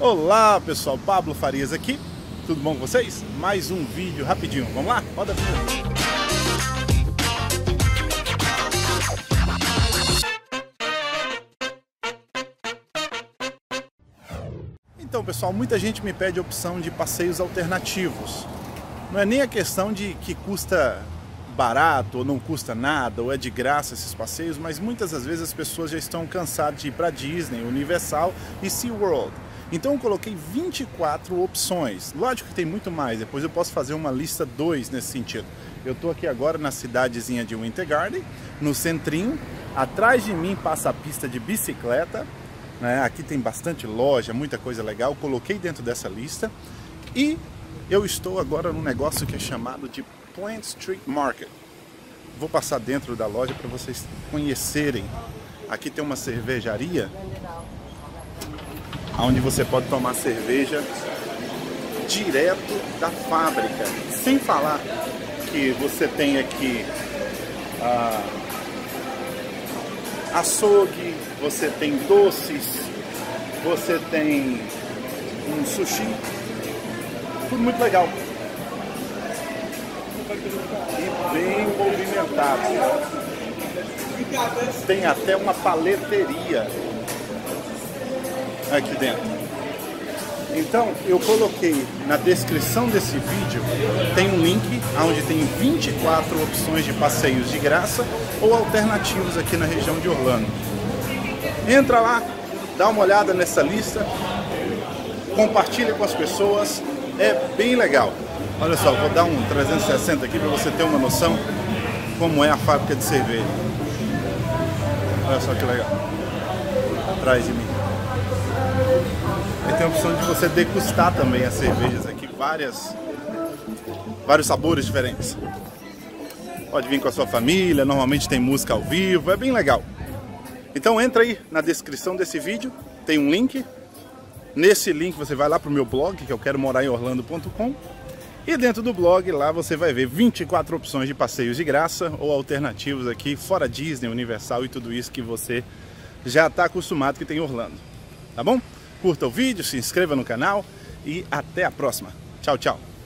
Olá pessoal, Pablo Farias aqui, tudo bom com vocês? Mais um vídeo rapidinho, vamos lá? Roda a vinheta! Então pessoal, muita gente me pede a opção de passeios alternativos. Não é nem a questão de que custa barato ou não custa nada, ou é de graça esses passeios, mas muitas das vezes as pessoas já estão cansadas de ir para Disney, Universal e SeaWorld. Então eu coloquei 24 opções, lógico que tem muito mais, depois eu posso fazer uma lista 2 nesse sentido. Eu estou aqui agora na cidadezinha de Winter Garden, no centrinho, atrás de mim passa a pista de bicicleta, né? Aqui tem bastante loja, muita coisa legal, coloquei dentro dessa lista. E eu estou agora num negócio que é chamado de Point Street Market. Vou passar dentro da loja para vocês conhecerem. Aqui tem uma cervejaria onde você pode tomar cerveja direto da fábrica, sem falar que você tem aqui açougue, você tem doces, você tem um sushi, tudo muito legal e bem movimentado. Tem até uma paleteria aqui dentro. Então eu coloquei na descrição desse vídeo, tem um link onde tem 24 opções de passeios de graça ou alternativos aqui na região de Orlando. Entra lá, dá uma olhada nessa lista, compartilha com as pessoas, é bem legal. Olha só, vou dar um 360 aqui para você ter uma noção como é a fábrica de cerveja. Olha só que legal, atrás de mim. E tem a opção de você degustar também as cervejas aqui, vários sabores diferentes. Pode vir com a sua família, normalmente tem música ao vivo, é bem legal. Então entra aí na descrição desse vídeo, tem um link. Nesse link você vai lá para o meu blog, que eu quero morar em Orlando.com. E dentro do blog lá você vai ver 24 opções de passeios de graça ou alternativos aqui, fora Disney, Universal e tudo isso que você já está acostumado que tem em Orlando. Tá bom? Curta o vídeo, se inscreva no canal e até a próxima. Tchau, tchau!